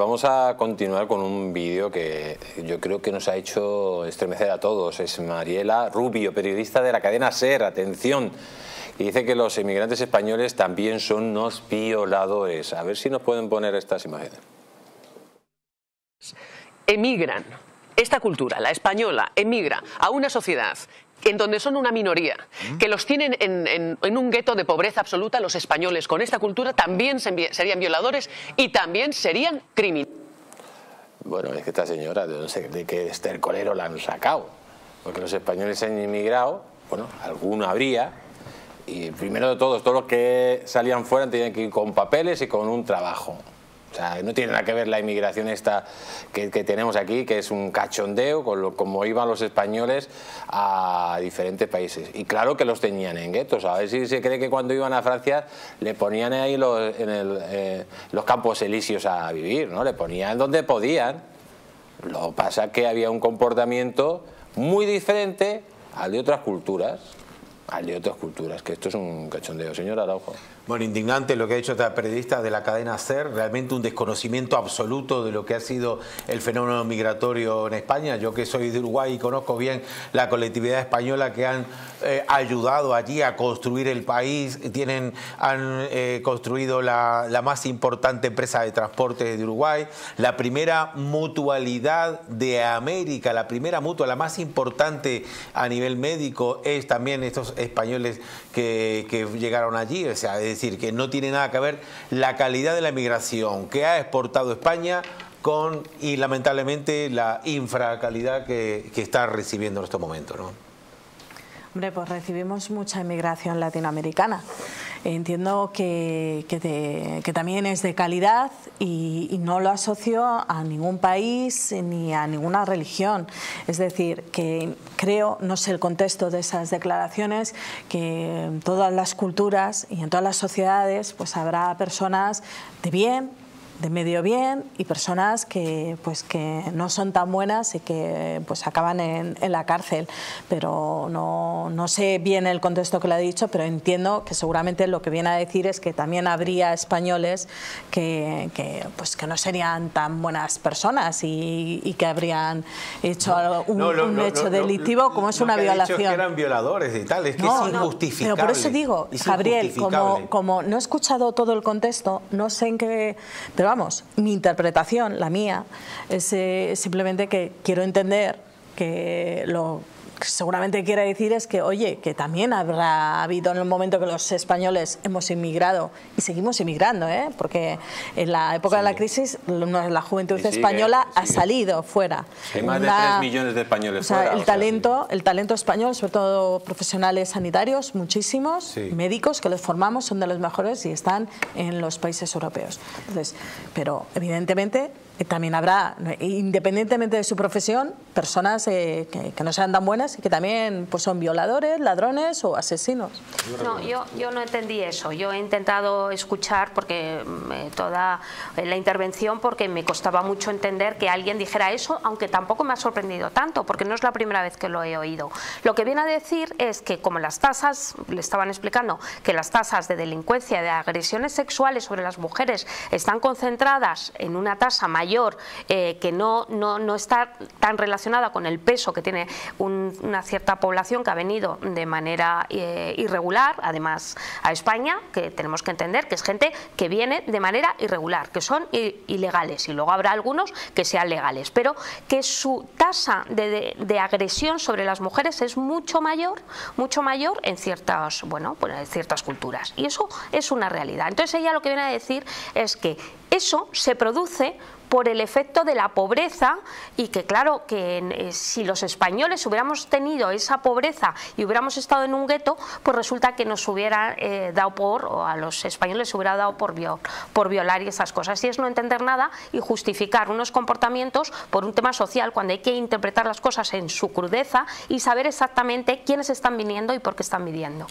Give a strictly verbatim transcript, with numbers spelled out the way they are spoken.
Vamos a continuar con un vídeo que yo creo que nos ha hecho estremecer a todos. Es Mariela Rubio, periodista de la cadena S E R, atención, y dice que los inmigrantes españoles también son unos violadores. A ver si nos pueden poner estas imágenes. Emigran. Esta cultura, la española, emigra a una sociedad en donde son una minoría, que los tienen en, en, en un gueto de pobreza absoluta. Los españoles con esta cultura también serían violadores y también serían criminales. Bueno, es que esta señora, de, no sé, de qué estercolero la han sacado, porque los españoles han inmigrado, bueno, alguno habría, y primero de todos, todos los que salían fuera tenían que ir con papeles y con un trabajo. O sea, no tiene nada que ver la inmigración esta que, que tenemos aquí, que es un cachondeo, con lo, como iban los españoles a diferentes países. Y claro que los tenían en guetos. A ver si se cree que cuando iban a Francia le ponían ahí los, en el, eh, los campos elíseos a vivir, ¿no? Le ponían donde podían. Lo que pasa es que había un comportamiento muy diferente al de otras culturas. Al de otras culturas, que esto es un cachondeo. Señor Araujo. Bueno, indignante lo que ha hecho esta periodista de la cadena S E R, realmente un desconocimiento absoluto de lo que ha sido el fenómeno migratorio en España. Yo que soy de Uruguay y conozco bien la colectividad española que han eh, ayudado allí a construir el país, tienen, han eh, construido la, la más importante empresa de transporte de Uruguay, la primera mutualidad de América, la primera mutua, la más importante a nivel médico, es también estos españoles que, que llegaron allí. O sea, es decir, que no tiene nada que ver la calidad de la migración que ha exportado España con, y lamentablemente, la infracalidad que, que está recibiendo en estos momentos, ¿no? Hombre, pues recibimos mucha inmigración latinoamericana. Entiendo que, que, de, que también es de calidad y, y no lo asocio a ningún país ni a ninguna religión. Es decir, que creo, no sé el contexto de esas declaraciones, que en todas las culturas y en todas las sociedades pues habrá personas de bien, de medio bien, y personas que, pues, que no son tan buenas y que pues, acaban en, en la cárcel. Pero no, no sé bien el contexto que lo ha dicho, pero entiendo que seguramente lo que viene a decir es que también habría españoles que, que, pues, que no serían tan buenas personas y, y que habrían hecho no, un, no, no, un no, hecho no, delictivo no, como es no una que violación. Dicho que eran violadores y tal, es que no, es injustificable. No, pero por eso digo, es Gabriel, como, como no he escuchado todo el contexto, no sé en qué... Pero vamos, mi interpretación, la mía, es eh, simplemente que quiero entender que lo que seguramente quiere decir es que, oye, que también habrá habido en el momento que los españoles hemos inmigrado y seguimos inmigrando, ¿eh? Porque en la época sí. de la crisis la juventud sigue, española sigue. ha salido fuera. Hay más de tres millones de españoles o sea, fuera. El, o talento, sea. el talento español, sobre todo profesionales sanitarios, muchísimos, sí. médicos que los formamos, son de los mejores y están en los países europeos. Entonces, pero evidentemente... También habrá, independientemente de su profesión, personas eh, que, que no sean tan buenas y que también pues, son violadores, ladrones o asesinos. No, yo, yo no entendí eso. Yo he intentado escuchar porque eh, toda la intervención, porque me costaba mucho entender que alguien dijera eso, aunque tampoco me ha sorprendido tanto, porque no es la primera vez que lo he oído. Lo que viene a decir es que como las tasas, le estaban explicando, que las tasas de delincuencia, de agresiones sexuales sobre las mujeres están concentradas en una tasa mayor, Eh, que no, no, no está tan relacionada con el peso que tiene un, una cierta población que ha venido de manera eh, irregular, además a España, que tenemos que entender que es gente que viene de manera irregular, que son ilegales, y luego habrá algunos que sean legales, pero que su tasa de, de, de agresión sobre las mujeres es mucho mayor, mucho mayor en ciertas, bueno, pues en ciertas culturas, y eso es una realidad. Entonces ella lo que viene a decir es que eso se produce por el efecto de la pobreza y que claro, que eh, si los españoles hubiéramos tenido esa pobreza y hubiéramos estado en un gueto, pues resulta que nos hubiera eh, dado por, o a los españoles se hubiera dado por, viol, por violar y esas cosas. Y es no entender nada y justificar unos comportamientos por un tema social, cuando hay que interpretar las cosas en su crudeza y saber exactamente quiénes están viniendo y por qué están viniendo.